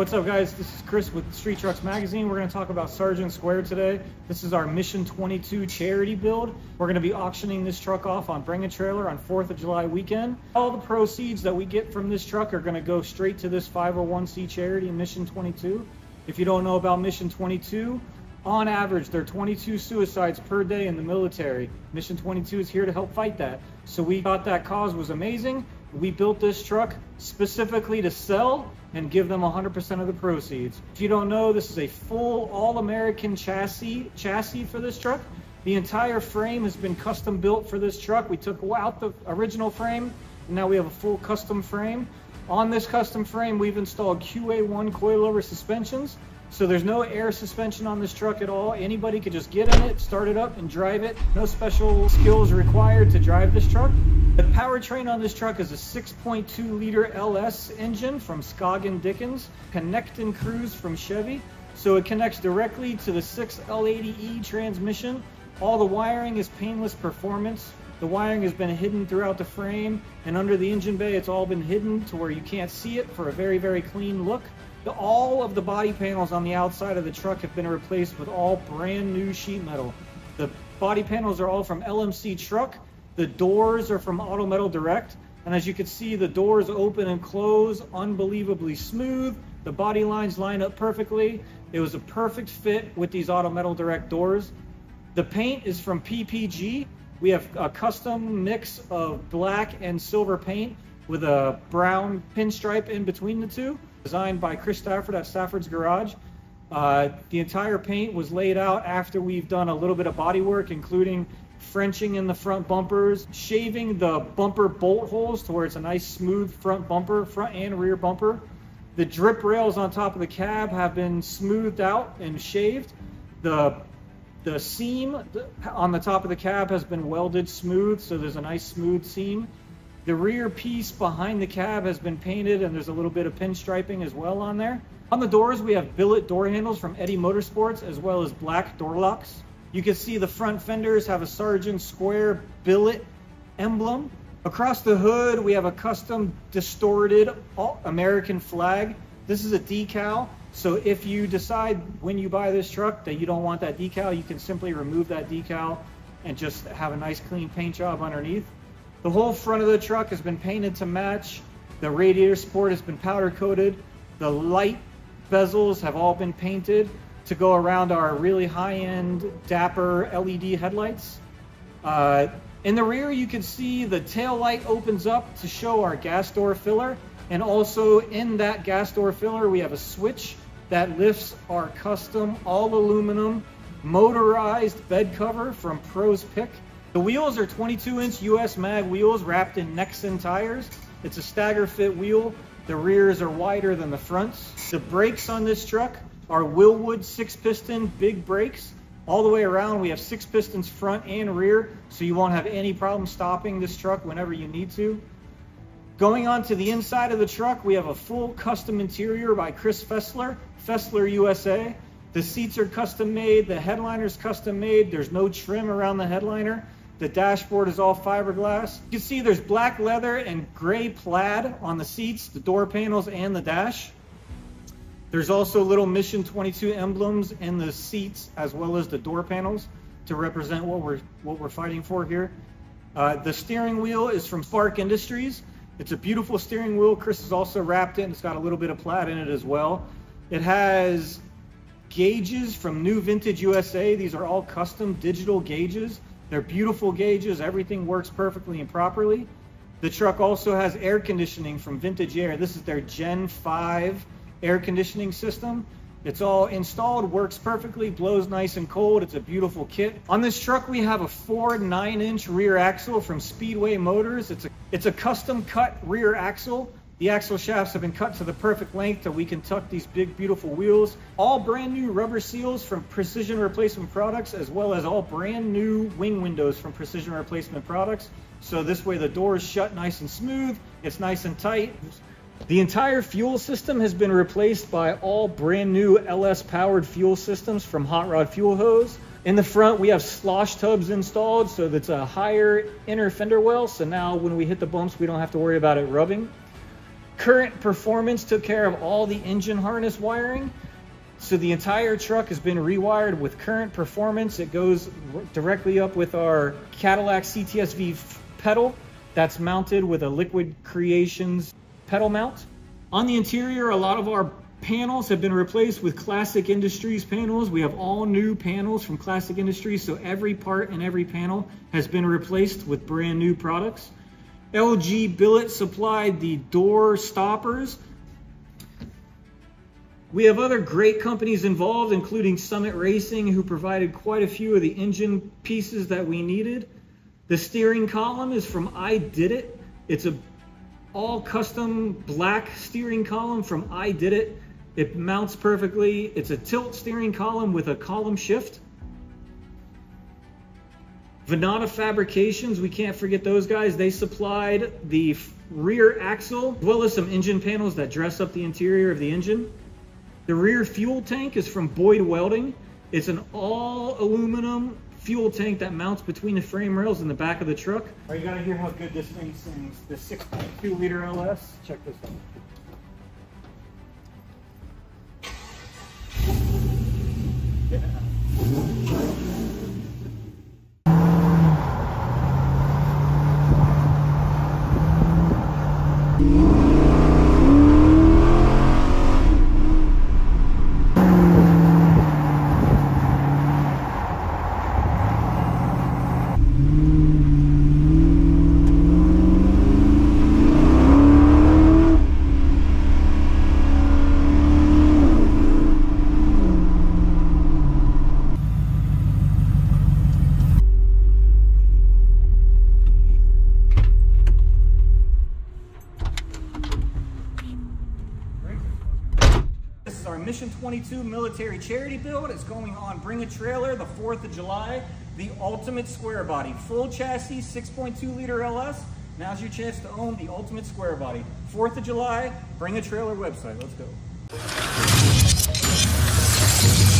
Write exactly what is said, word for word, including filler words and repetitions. what's up guys? This is Chris with Street Trucks Magazine. We're going to talk about Sergeant Square today. This is our Mission twenty-two charity build. We're going to be auctioning this truck off on Bring a Trailer on fourth of July weekend. All the proceeds that we get from this truck are going to go straight to this five oh one c charity, Mission twenty-two. If you don't know about Mission twenty-two, on average, there are twenty-two suicides per day in the military. Mission twenty-two is here to help fight that. So we thought that cause was amazing. We built this truck specifically to sell and give them one hundred percent of the proceeds. If you don't know, this is a full all-American chassis, chassis for this truck. The entire frame has been custom built for this truck. We took out the original frame, and now we have a full custom frame. On this custom frame, we've installed Q A one coilover suspensions. So there's no air suspension on this truck at all. Anybody could just get in it, start it up, and drive it. No special skills required to drive this truck. The powertrain on this truck is a six point two liter L S engine from Scoggin Dickens, connect and cruise from Chevy. So it connects directly to the six L eighty E transmission. All the wiring is Painless Performance. The wiring has been hidden throughout the frame, and under the engine bay, it's all been hidden to where you can't see it for a very, very clean look. The, all of the body panels on the outside of the truck have been replaced with all brand new sheet metal. The body panels are all from L M C Truck. The doors are from Auto Metal Direct. And as you can see, the doors open and close unbelievably smooth. The body lines line up perfectly. It was a perfect fit with these Auto Metal Direct doors. The paint is from P P G. We have a custom mix of black and silver paint with a brown pinstripe in between the two, designed by Chris Stafford at Stafford's Garage. Uh, the entire paint was laid out after we've done a little bit of body work, including Frenching in the front bumpers, shaving the bumper bolt holes to where it's a nice smooth front bumper, front and rear bumper. The drip rails on top of the cab have been smoothed out and shaved. The The seam on the top of the cab has been welded smooth, so there's a nice smooth seam. The rear piece behind the cab has been painted, and there's a little bit of pinstriping as well on there. On the doors, we have billet door handles from Eddie Motorsports, as well as black door locks. You can see the front fenders have a Sergeant Square billet emblem. Across the hood, we have a custom distorted American flag. This is a decal. So if you decide when you buy this truck that you don't want that decal, you can simply remove that decal and just have a nice clean paint job underneath. The whole front of the truck has been painted to match. The radiator support has been powder coated. The light bezels have all been painted to go around our really high-end Dapper L E D headlights. Uh, in the rear, you can see the tail light opens up to show our gas door filler. And also in that gas door filler, we have a switch that lifts our custom all aluminum motorized bed cover from Pro's Pick. The wheels are twenty-two inch U S Mag wheels wrapped in Nexen tires. It's a stagger fit wheel. The rears are wider than the fronts. The brakes on this truck are Wilwood six piston big brakes. All the way around, we have six pistons front and rear, so you won't have any problem stopping this truck whenever you need to. Going on to the inside of the truck, we have a full custom interior by Chris Fessler, Fessler U S A. The seats are custom made, the headliner's custom made, there's no trim around the headliner. The dashboard is all fiberglass. You can see there's black leather and gray plaid on the seats, the door panels, and the dash. There's also little Mission twenty-two emblems in the seats as well as the door panels to represent what we're, what we're fighting for here. Uh, the steering wheel is from Sparc Industries. It's a beautiful steering wheel. Chris has also wrapped it, and it's got a little bit of plaid in it as well. It has gauges from New Vintage U S A. These are all custom digital gauges. They're beautiful gauges. Everything works perfectly and properly. The truck also has air conditioning from Vintage Air. This is their Gen five air conditioning system. It's all installed, works perfectly, blows nice and cold. It's a beautiful kit. On this truck, we have a Ford nine inch rear axle from Speedway Motors. It's a It's a custom cut rear axle. The axle shafts have been cut to the perfect length so we can tuck these big, beautiful wheels. All brand new rubber seals from Precision Replacement Products, as well as all brand new wing windows from Precision Replacement Products. So this way the door is shut nice and smooth. It's nice and tight. The entire fuel system has been replaced by all brand new L S powered fuel systems from Hot Rod Fuel Hose. In the front, we have slosh tubs installed, so that's a higher inner fender well, so now when we hit the bumps, we don't have to worry about it rubbing. Current Performance took care of all the engine harness wiring. So the entire truck has been rewired with Current Performance. It goes directly up with our Cadillac C T S V pedal that's mounted with a Liquid Creations pedal mount. On the interior, a lot of our panels have been replaced with Classic Industries panels. We have all new panels from Classic Industries, so every part and every panel has been replaced with brand new products. L G Billet supplied the door stoppers. We have other great companies involved, including Summit Racing, who provided quite a few of the engine pieces that we needed. The steering column is from iDidit. It's a all custom black steering column from iDidit. It mounts perfectly. It's a tilt steering column with a column shift. Venata Fabrications, we can't forget those guys. They supplied the rear axle, as well as some engine panels that dress up the interior of the engine. The rear fuel tank is from Boyd Welding. It's an all aluminum fuel tank that mounts between the frame rails in the back of the truck. Are you gonna hear how good this thing sings? The six point two liter L S, check this out. Mission twenty-two military charity build. It's going on Bring a Trailer the fourth of July. The ultimate square body, full chassis, six point two liter L S. Now's your chance to own the ultimate square body. fourth of July, Bring a Trailer website. Let's go.